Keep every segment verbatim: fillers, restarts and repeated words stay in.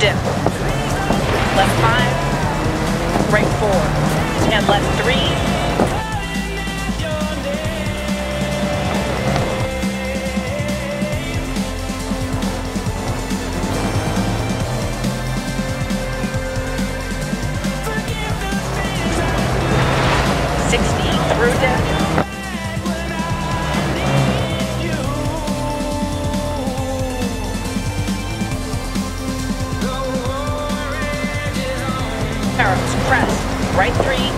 dip. Left five, right four, and left three. sixty through dip. Arrows, press, right three.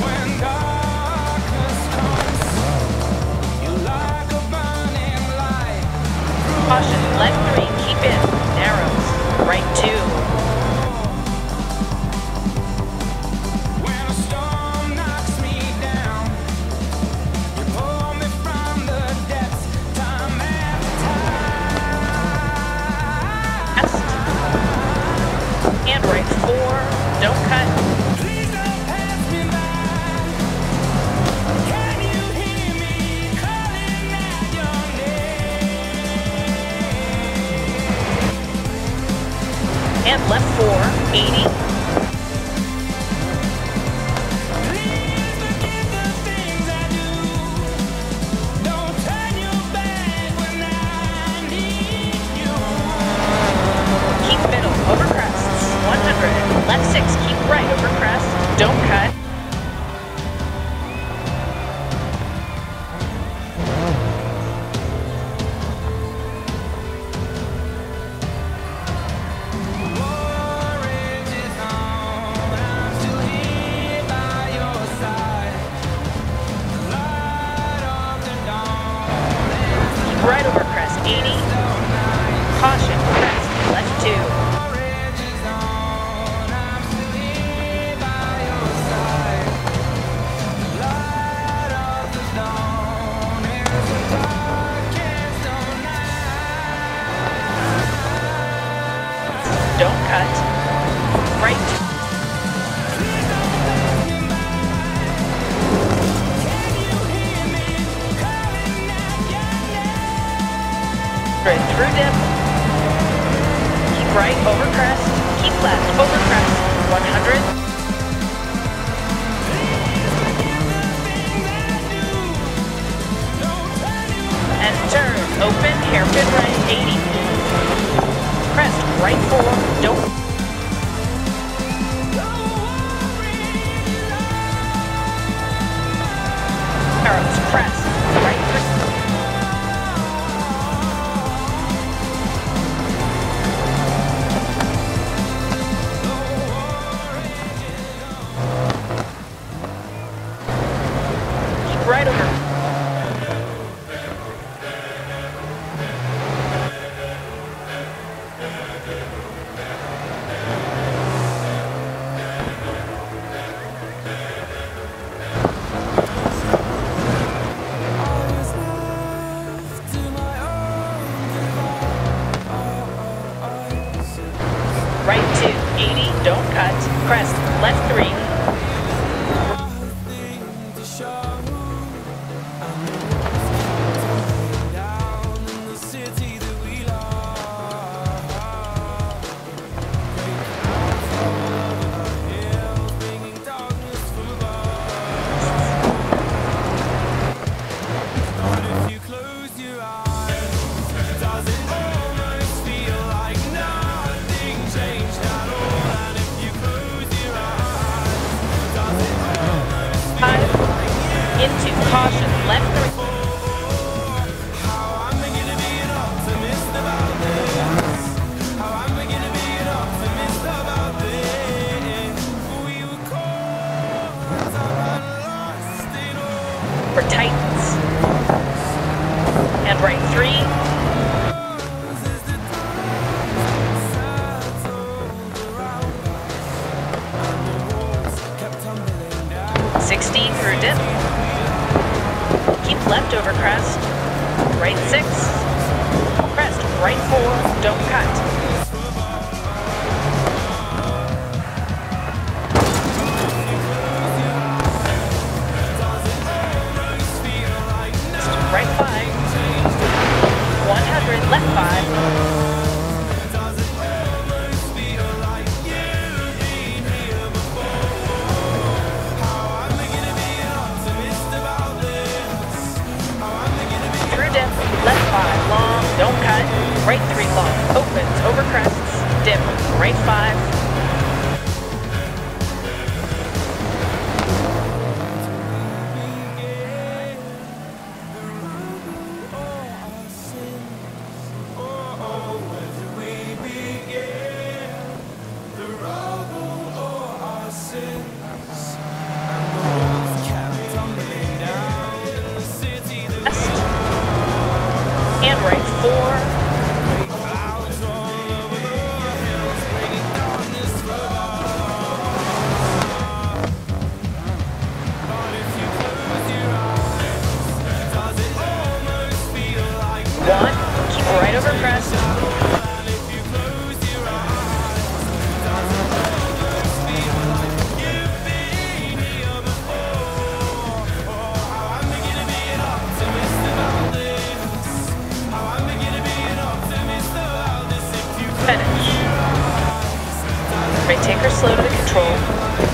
When darkness comes, you like a burning light. Caution, left three, keep in. Arrows, right two. When a storm knocks me down, you pull me from the depths, time after time. Last. And right four. Don't cut. Please don't pass me by. Can you hear me calling out your name? And left four, eighty. Please forget the things I do. Don't turn your back when I need you. Keep middle, over crests, one hundred. Left six, keep right over crest, don't cut. Keep right over crest, eighty. Caution, crest, left two. Don't cut. Right. Right through dip. Keep right over crest. Keep left over crest. one hundred. And turn. Open. Hairpin right. eighty. Crest, right four, don't. Arrows, press, right three. Keep right over. Right two, eighty, don't cut, crest, left three. Into caution, left three. How I'm gonna be an optimist about this. How I'm gonna be an optimist about this. We were caught, I'm lost in all. For Titans. And right three. sixty through dip. Keep left over crest, right six, crest, right four, don't cut. Right five, one hundred, left five. opens over crests, dip right five. And right four. One, keep right over crest. Right, take her slow to the control.